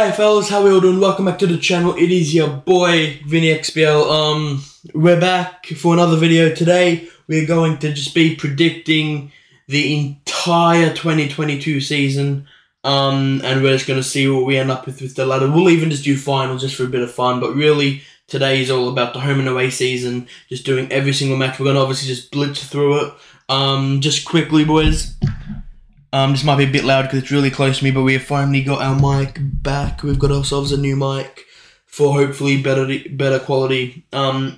Hey fellas, how we all doing? Welcome back to the channel. It is your boy Vinny XBL. We're back for another video. Today we're going to just be predicting the entire 2022 season. And we're just going to see what we end up with the ladder. We'll even just do finals just for a bit of fun. But really, today is all about the home and away season. Just doing every single match. We're going to obviously just blitz through it. Just quickly, boys. This might be a bit loud because it's really close to me, but we have finally got our mic back. We've got ourselves a new mic for hopefully better quality sound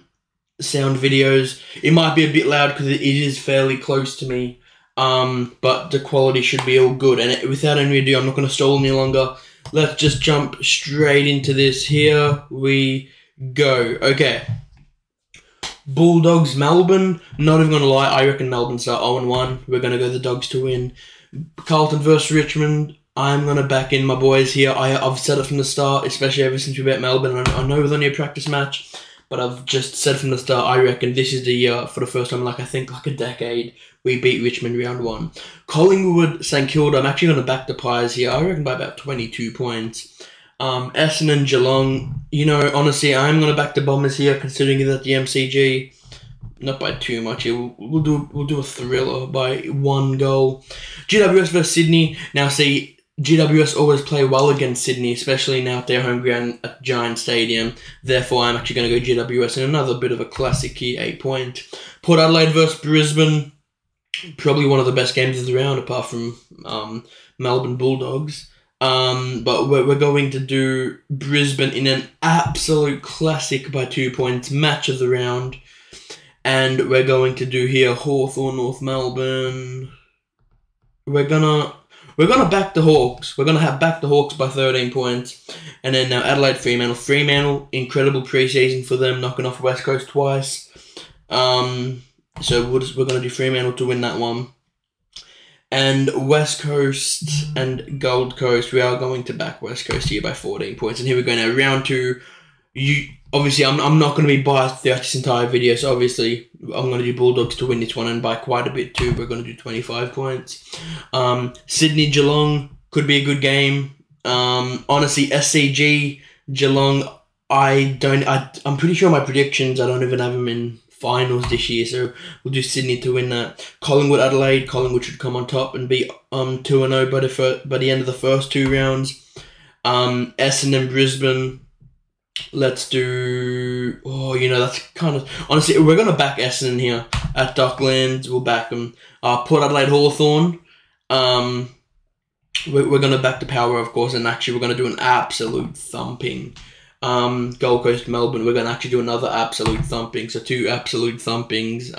videos. It might be a bit loud because it is fairly close to me, but the quality should be all good. And without any ado, I'm not going to stall any longer. Let's just jump straight into this. Here we go. Okay. Bulldogs, Melbourne. Not even going to lie, I reckon Melbourne start 0-1. We're going to go the Dogs to win. Carlton versus Richmond. I'm going to back in my boys here. I've said it from the start, especially ever since we bet Melbourne. And I know it was only a practice match, but I've just said from the start, I reckon this is the year for the first time, like a decade, we beat Richmond round one. Collingwood, St Kilda. I'm actually going to back the Pies here. I reckon by about 22 points. Essendon, Geelong. You know, honestly, I'm going to back the Bombers here, considering that the MCG. Not by too much. We'll do a thriller by one goal. GWS versus Sydney. Now, see, GWS always play well against Sydney, especially now at their home ground at Giant Stadium. Therefore, I'm actually going to go GWS in another bit of a classic key 8 point. Port Adelaide versus Brisbane. Probably one of the best games of the round, apart from Melbourne Bulldogs. But we're going to do Brisbane in an absolute classic by 2 points, match of the round. And we're going to do here Hawthorn, North Melbourne. We're gonna back the Hawks. We're gonna have back the Hawks by 13 points. And then now Adelaide, Fremantle. Fremantle, incredible preseason for them, knocking off West Coast twice. So we're gonna do Fremantle to win that one. And West Coast and Gold Coast. We are going to back West Coast here by 14 points. And here we go now, round two. Obviously, I'm not going to be biased throughout this entire video, so obviously I'm going to do Bulldogs to win this one, and by quite a bit too. We're going to do 25 points. Sydney, Geelong could be a good game. Honestly, SCG, Geelong, I'm pretty sure my predictions, I don't even have them in finals this year, so we'll do Sydney to win that. Collingwood, Adelaide. Collingwood should come on top and be 2-0 by the end of the first two rounds. Essendon, Brisbane. Let's do... Oh, you know, that's kind of... Honestly, we're going to back Essendon here at Docklands. We'll back them. Port Adelaide, Hawthorn. We're going to back the Power, of course, and actually we're going to do an absolute thumping. Gold Coast, Melbourne. We're going to actually do another absolute thumping. So two absolute thumpings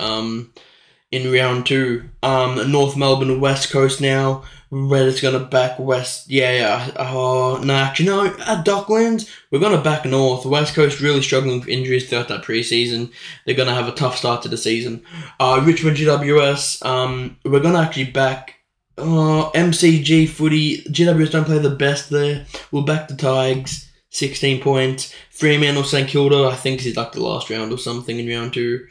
in round two. North Melbourne, West Coast now. Reddit's going to back West, yeah. Oh, no, actually, no, at Docklands, we're going to back North. West Coast really struggling with injuries throughout that preseason. They're going to have a tough start to the season. Richmond, GWS, we're going to actually back MCG footy. GWS don't play the best there. We'll back the Tigers, 16 points. Fremantle, St Kilda, I think this is like the last round or something in round two.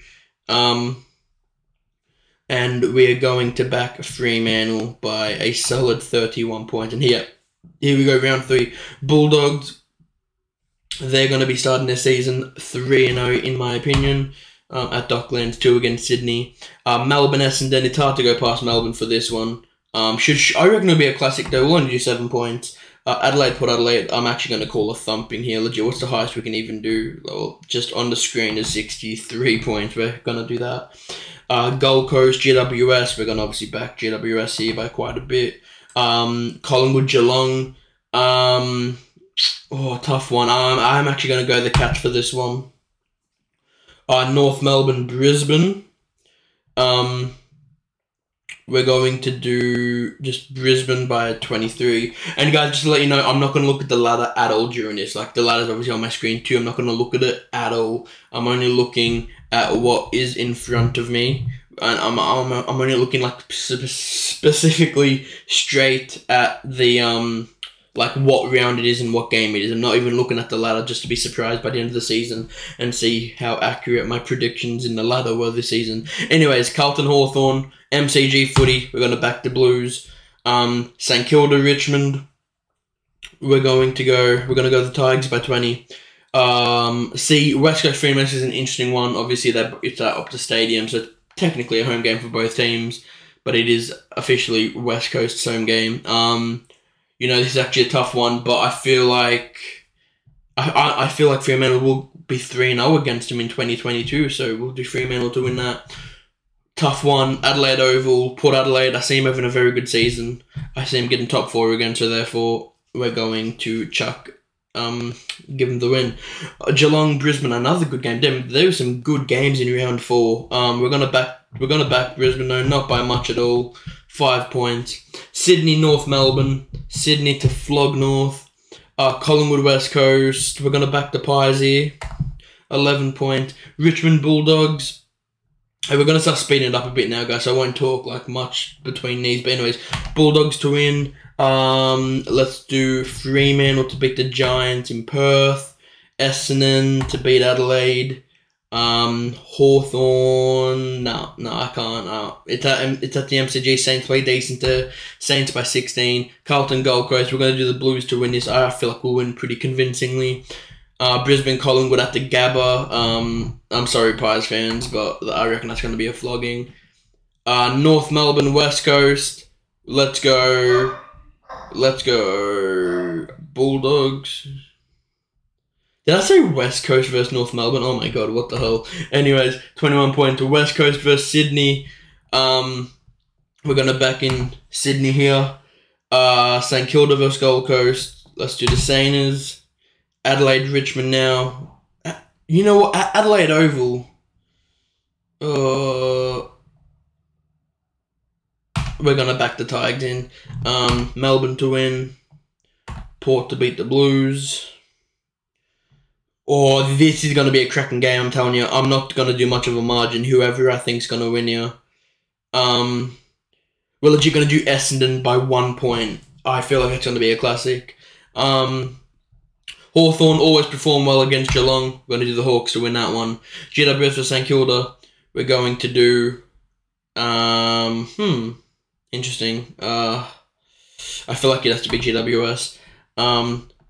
And we are going to back Fremantle by a solid 31 points. And here we go, round three. Bulldogs, they're going to be starting their season 3-0, in my opinion, at Docklands, 2 against Sydney. Melbourne, Essendon, it's hard to go past Melbourne for this one. I reckon it'll be a classic, though. We'll only do 7 points. Adelaide, Port Adelaide, I'm actually going to call a thumping here. Legit, what's the highest we can even do? Well, just on the screen is 63 points. We're going to do that. Gold Coast, GWS, we're going to obviously back GWS here by quite a bit. Collingwood, Geelong, tough one. I'm actually going to go the Cats for this one. North Melbourne, Brisbane. We're going to do just Brisbane by 23. And guys, just to let you know, I'm not going to look at the ladder at all during this. Like, the ladder's obviously on my screen too. I'm not going to look at it at all. I'm only looking at what is in front of me. And I'm only looking, like, specifically straight at the, like, what round it is and what game it is. I'm not even looking at the ladder just to be surprised by the end of the season and see how accurate my predictions in the ladder were this season. Anyways, Carlton, Hawthorn, MCG footy. We're going to back the Blues. St Kilda, Richmond. We're going to go the Tigers by 20. See, West Coast Fremantle is an interesting one. Obviously, it's at Optus Stadium, so it's technically a home game for both teams, but it is officially West Coast's home game. You know, this is actually a tough one, but I feel like I feel like Fremantle will be 3-0 against him in 2022, so we'll do Fremantle to win that. Tough one. Adelaide Oval, Port Adelaide. I see him having a very good season. I see him getting top four again, so therefore we're going to give him the win. Geelong, Brisbane, another good game. There were some good games in round four. We're gonna back Brisbane though, not by much at all. 5 points. Sydney, North Melbourne. Sydney to flog North. Collingwood, West Coast. We're gonna back the Pies here. 11 points. Richmond Bulldogs. Hey, we're gonna start speeding it up a bit now, guys. So I won't talk like much between these. But anyways, Bulldogs to win. Let's do Fremantle to beat the Giants in Perth, Essendon to beat Adelaide, Hawthorn. No, I can't. It's at the MCG. Saints play decent there. Saints by 16. Carlton, Gold Coast. We're gonna do the Blues to win this. I feel like we'll win pretty convincingly. Brisbane, Collingwood at the Gabba. I'm sorry, Pies fans, but I reckon that's gonna be a flogging. North Melbourne, West Coast. Let's go. Bulldogs. Did I say West Coast versus North Melbourne? Oh my god, what the hell. Anyways, 21 points to West Coast versus Sydney. We're going to back in Sydney here. St Kilda versus Gold Coast. Let's do the Saners. Adelaide, Richmond now. You know what? Adelaide Oval. We're going to back the Tigers in. Melbourne to win. Port to beat the Blues. Oh, this is going to be a cracking game, I'm telling you. I'm not going to do much of a margin. Whoever I think's going to win here. We're legit going to do Essendon by 1 point. I feel like it's going to be a classic. Hawthorn always perform well against Geelong. We're going to do the Hawks to win that one. GWS for St Kilda. We're going to do... Interesting. I feel like it has to be GWS.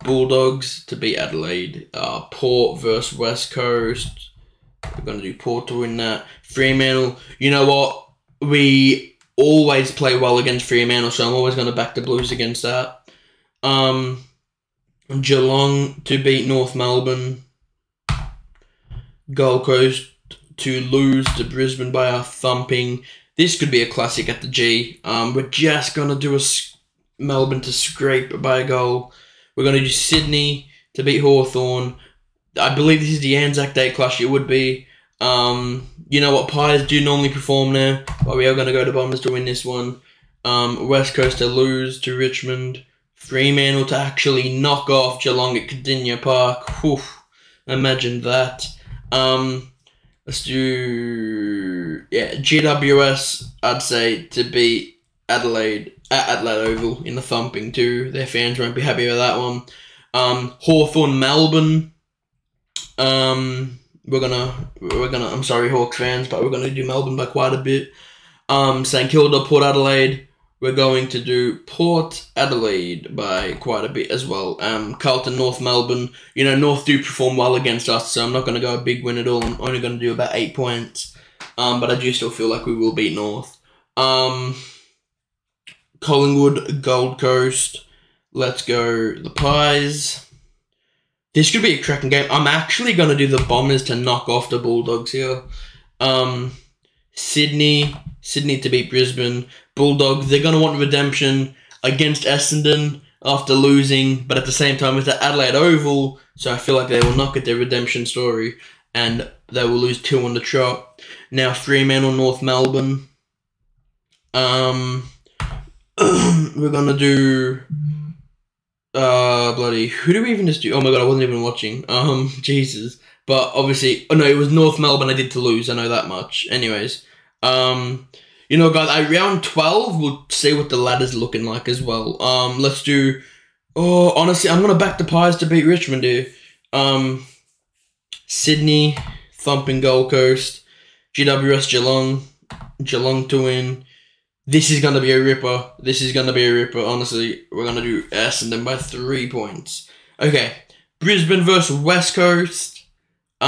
Bulldogs to beat Adelaide. Port versus West Coast. We're going to do Port to win that. Fremantle. You know what? We always play well against Fremantle, so I'm always going to back the Blues against that. Geelong to beat North Melbourne. Gold Coast to lose to Brisbane by a thumping. This could be a classic at the G. We're just going to do Melbourne to scrape by a goal. We're going to do Sydney to beat Hawthorn. I believe this is the Anzac Day clash. It would be. You know what? Pies do normally perform there, but we are going to go to Bombers to win this one. West Coast to lose to Richmond. Fremantle to actually knock off Geelong at Cadinia Park. Oof, imagine that. Let's do, yeah, GWS, I'd say, to beat Adelaide at Adelaide Oval in the thumping too. Their fans won't be happy with that one. Hawthorn, Melbourne. I'm sorry, Hawks fans, but we're gonna do Melbourne by quite a bit. St Kilda, Port Adelaide. We're going to do Port Adelaide by quite a bit as well. Carlton, North Melbourne. You know, North do perform well against us, so I'm not going to go a big win at all. I'm only going to do about 8 points. But I do still feel like we will beat North. Collingwood, Gold Coast. Let's go the Pies. This could be a cracking game. I'm actually going to do the Bombers to knock off the Bulldogs here. Sydney to beat Brisbane. Bulldogs, they're going to want redemption against Essendon after losing, but at the same time, it's at Adelaide Oval, so I feel like they will not get their redemption story, and they will lose two on the trot. Now, Fremantle, North Melbourne. We're going to do... bloody... Who do we even just do? Oh my god, I wasn't even watching. Jesus. But obviously... Oh no, it was North Melbourne I did to lose, I know that much. Anyways... You know, guys, at round 12, we'll see what the ladder's looking like as well. Let's do... Oh, honestly, I'm going to back the Pies to beat Richmond here. Sydney, thumping Gold Coast. GWS, Geelong. Geelong to win. This is going to be a ripper. This is going to be a ripper. Honestly, we're going to do Essendon by 3 points. Okay. Brisbane versus West Coast. Do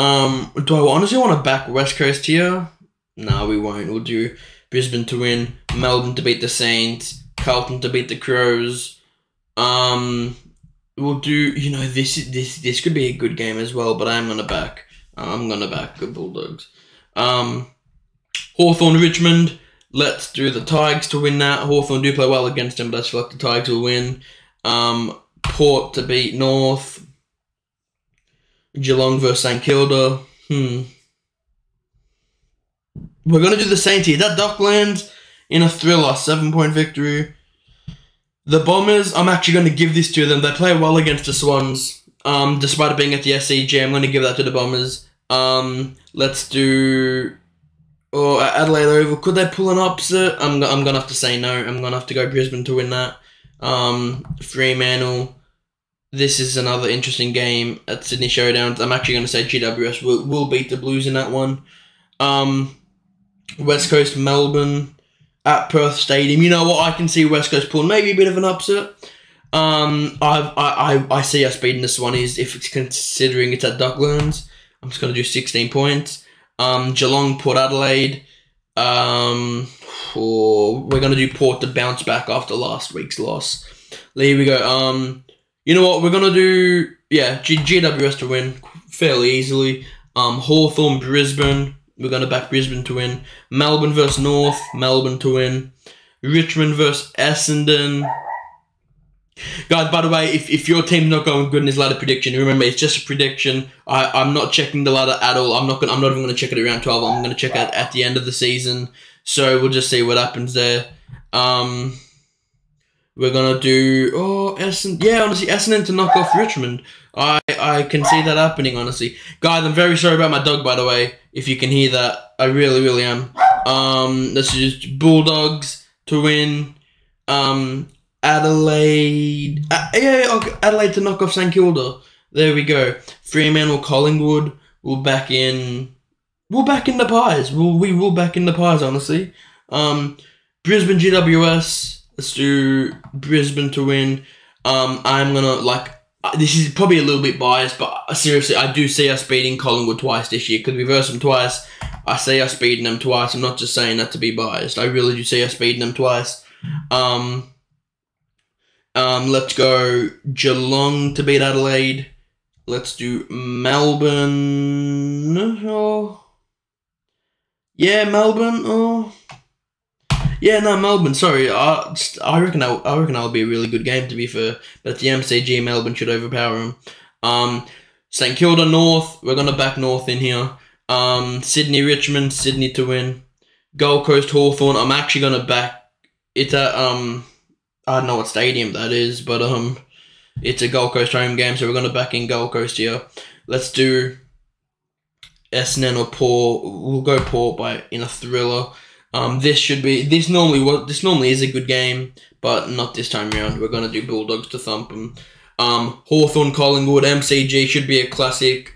I honestly want to back West Coast here? No, we won't. We'll do Brisbane to win, Melbourne to beat the Saints, Carlton to beat the Crows. We'll do, you know, this could be a good game as well, but I'm gonna back the Bulldogs. Hawthorn Richmond. Let's do the Tigers to win that. Hawthorn do play well against them, but I feel like the Tigers will win. Port to beat North. Geelong versus St Kilda. We're going to do the Saints here. That Docklands in a thriller. 7-point victory. The Bombers, I'm actually going to give this to them. They play well against the Swans. Despite it being at the SCG, I'm going to give that to the Bombers. Let's do... Oh, Adelaide Oval. Could they pull an upset? I'm going to have to say no. I'm going to have to go Brisbane to win that. Fremantle. This is another interesting game at Sydney Showdowns. I'm actually going to say GWS will beat the Blues in that one. West Coast, Melbourne at Perth Stadium. You know what? I can see West Coast pulling maybe a bit of an upset. I see us beating the Swannies if it's considering it's at Docklands. I'm just going to do 16 points. Geelong, Port Adelaide. We're going to do Port to bounce back after last week's loss. Here we go. You know what? We're going to do, yeah, GWS to win fairly easily. Hawthorn, Brisbane. We're going to back Brisbane to win. Melbourne versus North. Melbourne to win. Richmond versus Essendon. Guys, by the way, if your team's not going good in this ladder prediction, remember, it's just a prediction. I'm not checking the ladder at all. I'm not even going to check it around 12. I'm going to check it at the end of the season. So we'll just see what happens there. We're going to do... Oh, Essendon. Yeah, honestly, Essendon to knock off Richmond. I can see that happening, honestly. Guys, I'm very sorry about my dog, by the way. If you can hear that, I really, really am. Let's just Bulldogs to win. Adelaide. Adelaide to knock off St Kilda. There we go. Fremantle, Collingwood. We'll back in the Pies. We will back in the Pies, honestly. Brisbane, GWS. Let's do Brisbane to win. I'm gonna like. This is probably a little bit biased, but seriously, I do see us beating Collingwood twice this year. Because we've versed them twice. I see us beating them twice. I'm not just saying that to be biased. I really do see us beating them twice. Let's go Geelong to beat Adelaide. Let's do Melbourne. Oh. Yeah, Melbourne. Oh. Yeah, no, Melbourne, sorry. I reckon that'll be a really good game, to be fair. But at the MCG, Melbourne should overpower them. St Kilda, North. We're going to back North in here. Sydney, Richmond. Sydney to win. Gold Coast, Hawthorn. I'm actually going to back... It's at... I don't know what stadium that is, but it's a Gold Coast home game, so we're going to back in Gold Coast here. Let's do Essendon or Port. We'll go Port in a thriller. This normally is a good game, but not this time around. We're gonna do Bulldogs to thump them. Hawthorn, Collingwood, MCG should be a classic.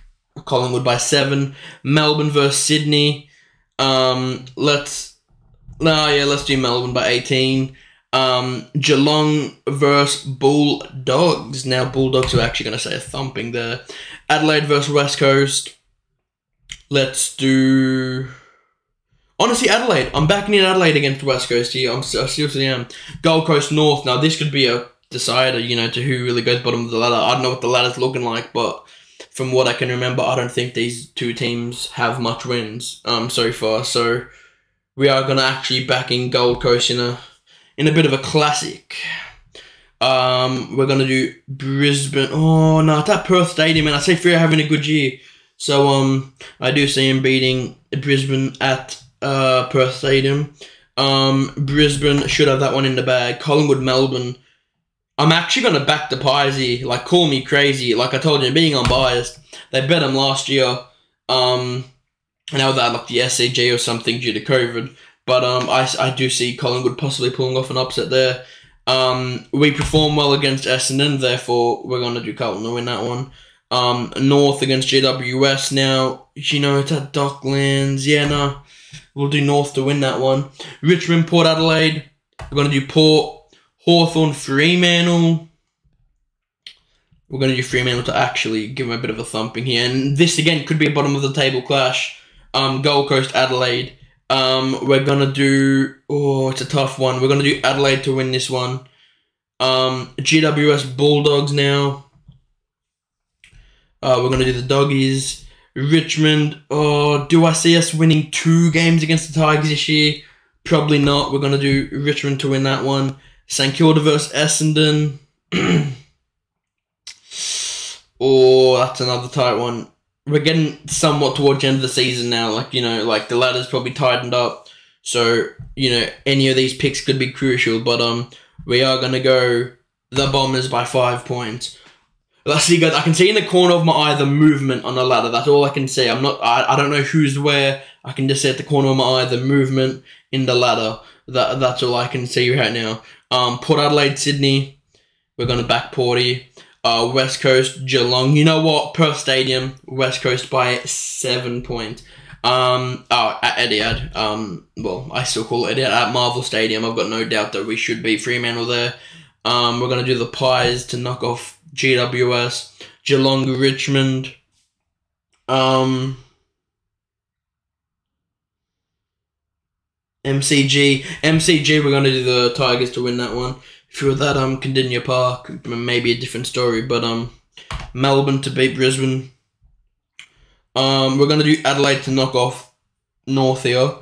Collingwood by 7. Melbourne versus Sydney. Let's do Melbourne by 18. Geelong versus Bulldogs. Now Bulldogs are actually gonna say a thumping there. Adelaide versus West Coast. Let's do. Honestly, Adelaide. I'm backing in Adelaide against West Coast here. I seriously am. Gold Coast, North. Now, this could be a decider, you know, to who really goes bottom of the ladder. I don't know what the ladder's looking like, but from what I can remember, I don't think these two teams have much wins so far. So, we are going to actually back in Gold Coast in a bit of a classic. We're going to do Brisbane. Oh, no, it's at Perth Stadium, and I see Freo having a good year. So, I do see him beating Brisbane at... Perth Stadium. Brisbane should have that one in the bag. Collingwood, Melbourne. I'm actually going to back the Pies here. Like, call me crazy. Like I told you, being unbiased. They bet them last year. I know that like the SCG or something due to COVID. But I do see Collingwood possibly pulling off an upset there. We perform well against Essendon. Therefore, we're going to do Carlton to win that one. North against GWS now. You know, it's at Docklands. Yeah, no. We'll do North to win that one. Richmond, Port Adelaide. We're going to do Port. Hawthorn, Fremantle. We're going to do Fremantle to actually give them a bit of a thumping here. And this, again, could be a bottom-of-the-table clash. Gold Coast, Adelaide. We're going to do... Oh, it's a tough one. We're going to do Adelaide to win this one. GWS, Bulldogs now. We're going to do the Doggies. Richmond. Oh, do I see us winning 2 games against the Tigers this year? Probably not. We're going to do Richmond to win that one. St Kilda versus Essendon. Oh, that's another tight one. We're getting somewhat towards the end of the season now. Like, you know, like the ladder's probably tightened up. So, you know, any of these picks could be crucial. But we are going to go the Bombers by 5 points. Let's see, guys. I can see in the corner of my eye the movement on the ladder. That's all I can see. I'm not... I don't know who's where. I can just see at the corner of my eye the movement in the ladder. That's all I can see right now. Port Adelaide, Sydney. We're going to back Porty. West Coast, Geelong. You know what? Perth Stadium, West Coast by 7 points. At Etihad. Well, I still call it Etihad. At Marvel Stadium, I've got no doubt that we should be Fremantle there. We're going to do the Pies to knock off GWS, Geelong, Richmond. MCG, we're going to do the Tigers to win that one. If you were that, Condinia Park, maybe a different story, but, Melbourne to beat Brisbane. We're going to do Adelaide to knock off North here.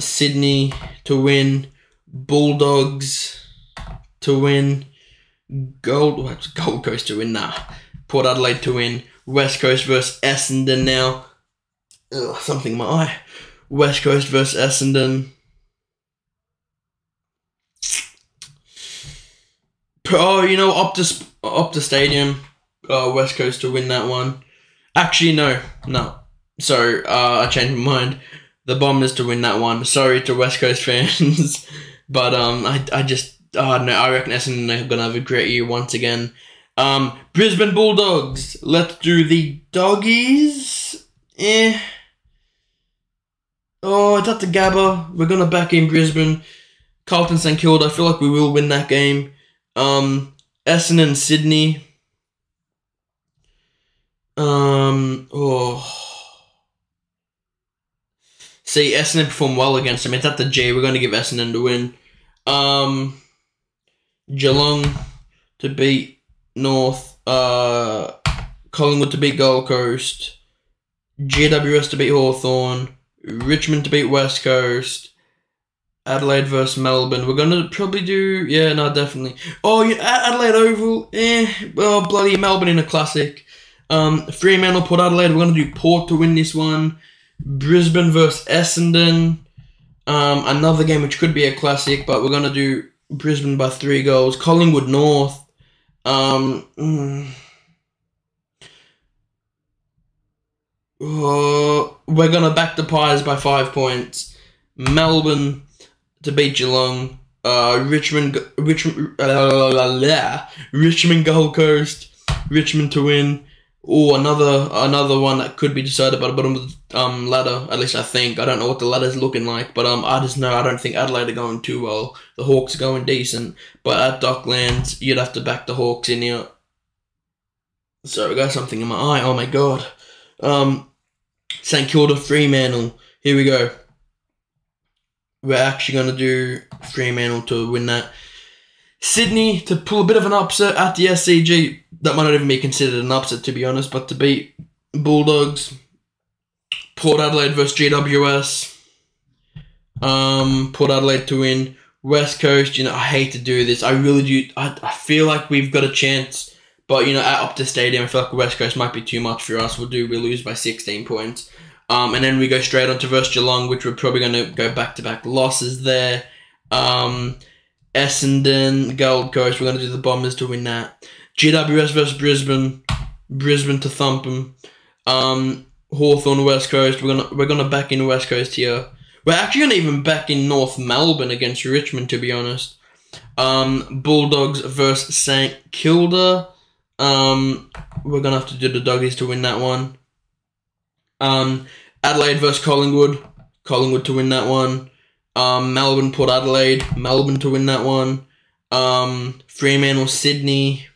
Sydney to win. Bulldogs to win. Gold Coast to win, nah. Port Adelaide to win. West Coast versus Essendon now. Ugh, something in my eye. West Coast versus Essendon. Oh, you know, Optus Stadium, West Coast to win that one. Actually, no. Sorry, I changed my mind. The Bombers to win that one. Sorry to West Coast fans, but no, I reckon Essendon are gonna have a great year once again. Brisbane Bulldogs. Let's do the Doggies. Oh, it's at the Gabba. We're gonna back in Brisbane. Carlton, St Kilda. I feel like we will win that game. Essendon, Sydney. See, Essendon performed well against them. It's at the G. We're going to give Essendon to win. Geelong to beat North. Collingwood to beat Gold Coast. GWS to beat Hawthorn. Richmond to beat West Coast. Adelaide versus Melbourne. We're going to probably do... Yeah, no, definitely. Oh, yeah, Adelaide Oval. Well, bloody Melbourne in a classic. Fremantle, Port Adelaide. We're going to do Port to win this one. Brisbane versus Essendon. Another game which could be a classic, but we're going to do Brisbane by 3 goals. Collingwood North. We're going to back the Pies by 5 points. Melbourne to beat Geelong, Richmond, Gold Coast, Richmond to win. Oh, another one that could be decided by the bottom of the ladder. At least I think. I don't know what the ladder's looking like, but I just know I don't think Adelaide are going too well. The Hawks are going decent, but at Docklands you'd have to back the Hawks in here. So I got something in my eye. Oh my god. St Kilda, Fremantle. Here we go. We're actually going to do Fremantle to win that. Sydney to pull a bit of an upset at the SCG. That might not even be considered an upset, to be honest, but to beat Bulldogs. Port Adelaide versus GWS. Port Adelaide to win. West Coast, you know, I hate to do this. I really do. I feel like we've got a chance. But, you know, at Optus Stadium, I feel like West Coast might be too much for us. We lose by 16 points. And then we go straight on to versus Geelong, which we're probably going to go back-to-back losses there. Essendon, Gold Coast, we're going to do the Bombers to win that. GWS versus Brisbane, Brisbane to thump them. Hawthorn, West Coast, we're gonna back in West Coast here. We're actually going to even back in North Melbourne against Richmond, to be honest. Bulldogs versus St Kilda. We're going to have to do the doggies to win that one. Adelaide versus Collingwood. Collingwood to win that one. Melbourne, Port Adelaide. Melbourne to win that one. Fremantle, Sydney.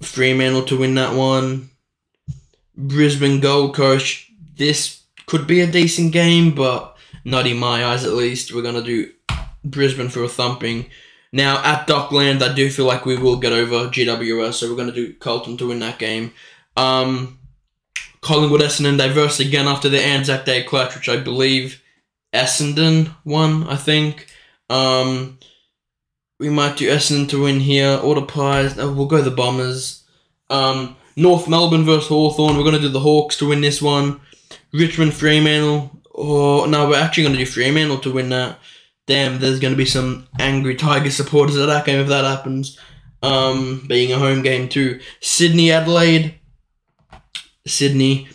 Fremantle to win that one. Brisbane, Gold Coast. This could be a decent game, but not in my eyes at least. We're going to do Brisbane for a thumping. Now, at Dockland, I do feel like we will get over GWS, so we're going to do Carlton to win that game. Collingwood, Essendon, they versed again after the Anzac Day clutch, which I believe Essendon won, I think. We might do Essendon to win here. All the Pies. Oh, we'll go the Bombers. North Melbourne versus Hawthorn. We're going to do the Hawks to win this one. Richmond, Fremantle. Oh, no, we're actually going to do Fremantle to win that. Damn, there's going to be some angry Tiger supporters at that game if that happens. Being a home game too. Sydney, Adelaide. Sydney.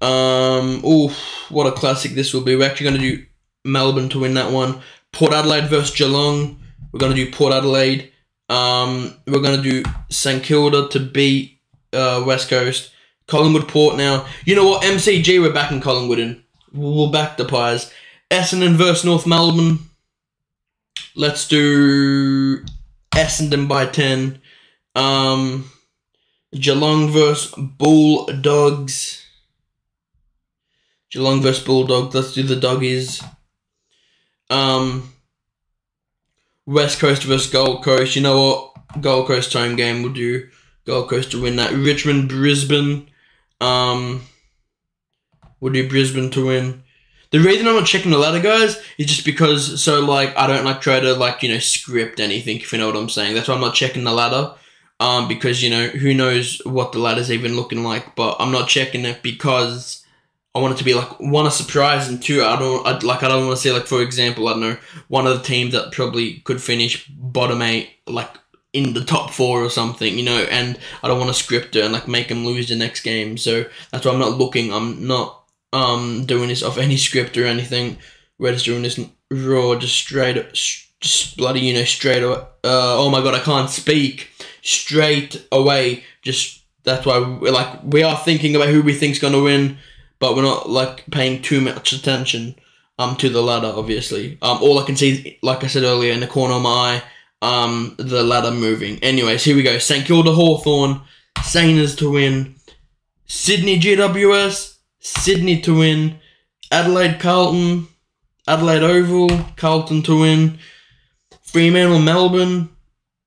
What a classic this will be. We're actually going to do Melbourne to win that one. Port Adelaide versus Geelong. We're going to do Port Adelaide. We're going to do St Kilda to beat West Coast. Collingwood Port now. You know what? MCG, we're backing Collingwood in. We'll back the Pies. Essendon versus North Melbourne. Let's do Essendon by 10. Geelong versus Bulldogs. Geelong versus Bulldogs. Let's do the doggies. West Coast versus Gold Coast. You know what? Gold Coast home game. We'll do Gold Coast to win that. Richmond, Brisbane. We'll do Brisbane to win. The reason I'm not checking the ladder, guys, is just because, I don't, try to, script anything, if you know what I'm saying. That's why I'm not checking the ladder, because, who knows what the ladder's even looking like, but I'm not checking it because I want it to be, one, a surprise, and two, I don't want to see, for example, one of the teams that probably could finish bottom 8, in the top 4 or something, and I don't want to script it and, make them lose the next game, so that's why I'm not looking. I'm not doing this off any script or anything. We're just doing this raw, straight away. Oh my god, I can't speak. Straight away. That's why we're we are thinking about who we think's gonna win, but we're not paying too much attention to the ladder, obviously. All I can see is, like I said earlier, in the corner of my eye, the ladder moving. Anyways, here we go. St Kilda Hawthorn, Saners to win. Sydney GWS. Sydney to win. Adelaide Carlton. Adelaide Oval. Carlton to win. Fremantle Melbourne.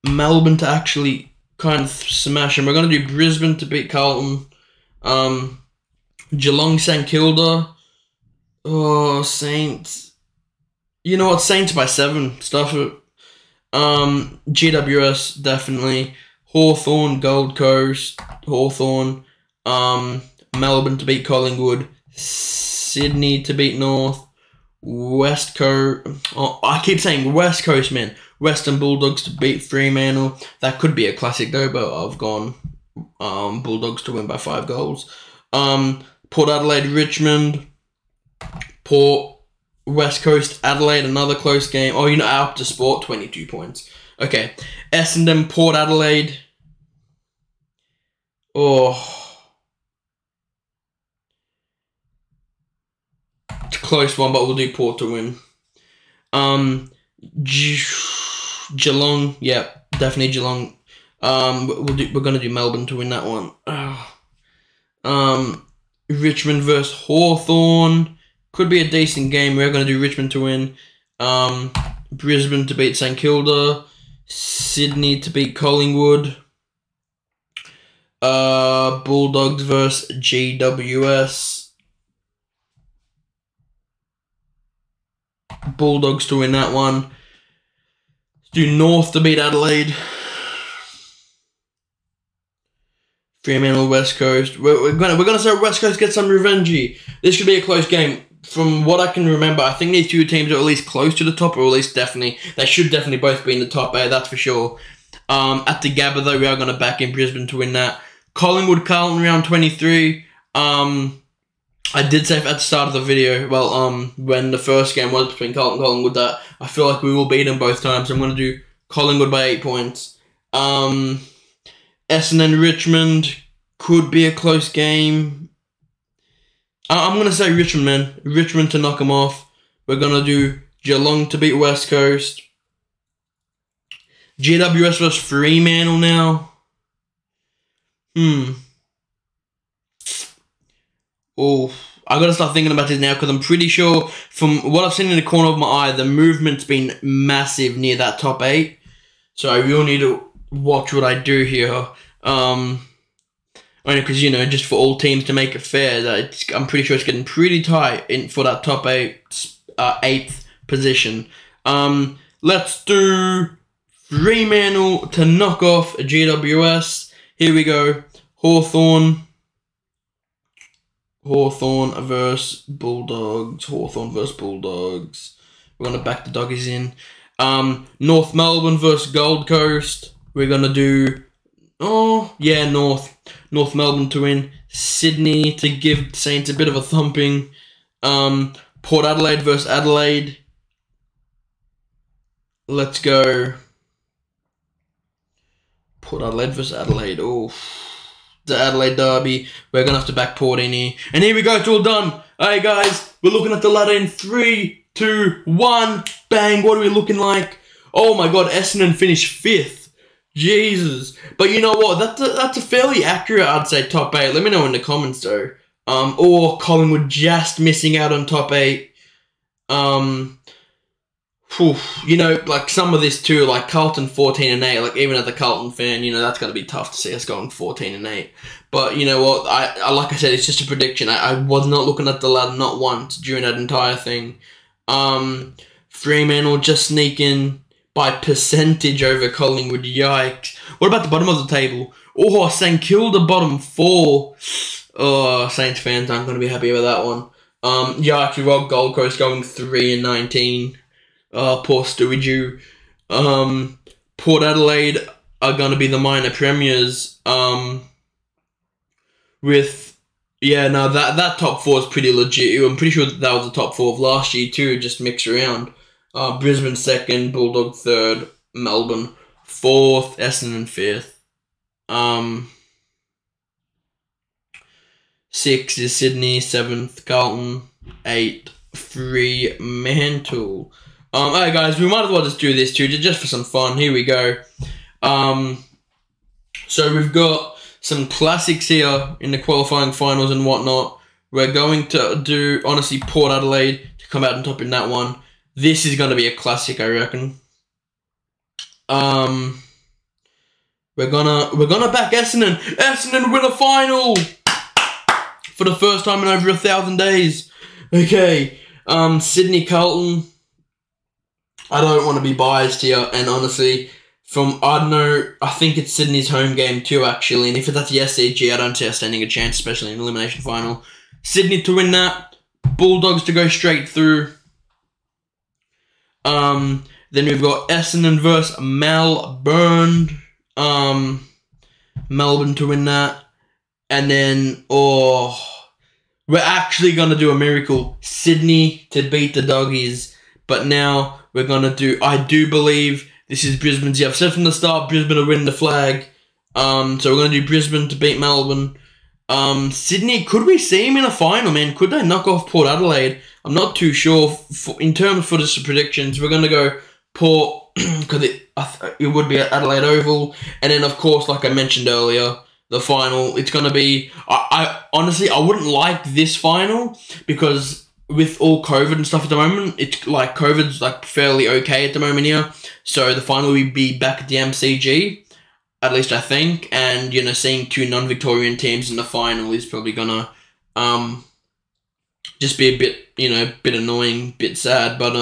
Melbourne to actually kind of smash them. We're going to do Brisbane to beat Carlton. Geelong St Kilda. Oh, Saints. You know what? Saints by 7. Stuff it. GWS definitely. Hawthorn Gold Coast. Hawthorn. Melbourne to beat Collingwood, Sydney to beat North, West Coast. Oh, I keep saying West Coast, man. Western Bulldogs to beat Fremantle. That could be a classic though, but I've gone Bulldogs to win by 5 goals. Port Adelaide, Richmond, Port, West Coast, Adelaide, another close game. Oh, out to Sport, 22 points. Okay, Essendon, Port Adelaide. Oh. Close one, but we'll do Port to win. Geelong, yeah, definitely Geelong. We're gonna do Melbourne to win that one. Richmond versus Hawthorn could be a decent game. We're gonna do Richmond to win. Brisbane to beat St Kilda, Sydney to beat Collingwood. Bulldogs versus GWS. Bulldogs to win that one. Do North to beat Adelaide. Fremantle West Coast. We're gonna say West Coast get some revenge. This should be a close game. From what I can remember, I think these two teams are at least close to the top, or at least definitely they should definitely both be in the top 8. That's for sure. At the Gabba though, we are gonna back in Brisbane to win that. Collingwood Carlton round 23. I did say at the start of the video, when the first game was between Carlton and Collingwood, that I feel like we will beat them both times. I'm going to do Collingwood by 8 points. Essendon Richmond could be a close game. I'm going to say Richmond, man. Richmond to knock them off. We're going to do Geelong to beat West Coast. GWS vs Fremantle now. Oh, I got to start thinking about this now, because I'm pretty sure from what I've seen in the corner of my eye, the movement's been massive near that top 8. So I will need to watch what I do here. Only because, you know, just for all teams to make it fair, that I'm pretty sure it's getting pretty tight in for that top 8th position. Let's do Fremantle to knock off GWS. Here we go. Hawthorn versus Bulldogs. We're going to back the doggies in. North Melbourne versus Gold Coast. We're going to do... Oh, yeah, North Melbourne to win. Sydney to give Saints a bit of a thumping. Port Adelaide versus Adelaide. Let's go. Port Adelaide versus Adelaide. Oh, the Adelaide derby. We're going to have to back Port in here. And here we go. It's all done. All right, guys. We're looking at the ladder in 3, 2, 1. Bang. What are we looking like? Oh, my God. Essendon finished 5th. Jesus. But you know what? That's a fairly accurate, I'd say, top 8. Let me know in the comments, though. Or Collingwood just missing out on top 8. You know, like, some of this, too. Like, Carlton 14-8. Like, even as a Carlton fan, you know, that's going to be tough to see us going 14-8. But you know what? Like I said, it's just a prediction. I was not looking at the ladder, not once, during that entire thing. Fremantle just sneaking by percentage over Collingwood. Yikes. What about the bottom of the table? Oh, St Kilda bottom 4. Oh, Saints fans aren't going to be happy about that one. Yikes, we robbed Gold Coast going 3-19. Poor Stewie Jew. Port Adelaide are going to be the minor premiers. That top 4 is pretty legit. I'm pretty sure that was the top 4 of last year too, just mixed around. Brisbane 2nd, Bulldog 3rd, Melbourne 4th, Essendon 5th. 6th is Sydney, 7th, Carlton, 8th, Fremantle. Alright guys, we might as well just do this too, just for some fun. Here we go. So we've got some classics here in the qualifying finals and whatnot. We're going to do, honestly, Port Adelaide to come out on top in that one. This is going to be a classic, I reckon. We're gonna back Essendon. Essendon win a final for the first time in over 1,000 days. Okay. Sydney Carlton. I don't want to be biased here, and honestly, I think it's Sydney's home game too, actually. And if it's at the SCG, I don't see us standing a chance, especially in an elimination final. Sydney to win that. Bulldogs to go straight through. Then we've got Essendon versus Melbourne. Melbourne to win that. And then, we're actually going to do a miracle. Sydney to beat the doggies. But now we're going to do, I do believe this is Brisbane's. Yeah, I've said from the start, Brisbane to win the flag. So we're going to do Brisbane to beat Melbourne. Sydney, could we see him in a final, man? Could they knock off Port Adelaide? I'm not too sure. In terms of the predictions, we're going to go Port, because it would be at Adelaide Oval. And then, of course, like I mentioned earlier, the final, it's going to be... Honestly, I wouldn't like this final, because with all COVID and stuff at the moment, it's like COVID's like fairly okay at the moment here. So the final will be back at the MCG, at least I think. And, you know, seeing two non-Victorian teams in the final is probably going to... just be a bit, you know, bit annoying, bit sad. But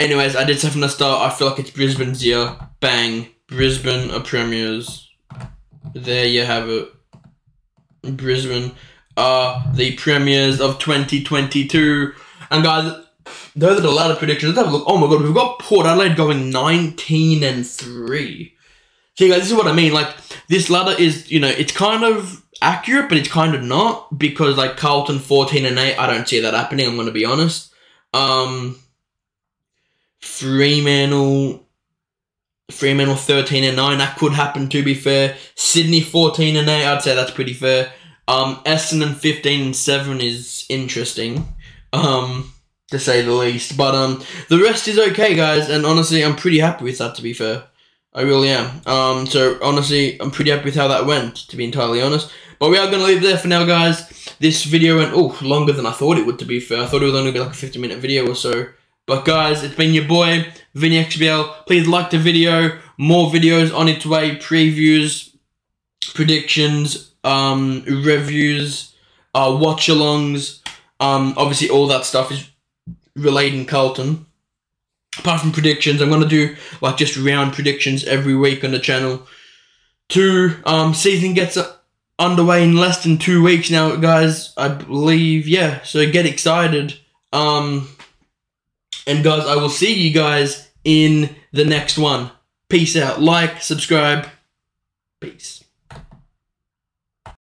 anyways, I did say from the start, I feel like it's Brisbane's year. Bang. Brisbane are premiers. There you have it. Brisbane are the premiers of 2022. And guys, those are the ladder predictions. Let's have a look. Oh my God, we've got Port Adelaide going 19-3. See guys, this is what I mean. Like, this ladder is, you know, it's kind of accurate, but it's kind of not, because like Carlton 14-8, I don't see that happening, I'm going to be honest. Fremantle Fremantle 13-9, that could happen, to be fair. Sydney 14-8, I'd say that's pretty fair. Essendon 15-7 is interesting, to say the least. But the rest is okay, guys, and honestly, I'm pretty happy with that, to be fair. I really am. So, honestly, I'm pretty happy with how that went, to be entirely honest. But we are going to leave there for now, guys. This video went, longer than I thought it would, to be fair. I thought it was only going to be like a 50-minute video or so. But, guys, it's been your boy, Vinny XBL. Please like the video. More videos on its way. Previews, predictions, reviews, watch-alongs. Obviously, all that stuff is relating Carlton. Apart from predictions, I'm going to do, like, just round predictions every week on the channel. Season gets underway in less than 2 weeks now, guys, I believe. Yeah, so get excited. And, guys, I will see you guys in the next one. Peace out. Like, subscribe. Peace.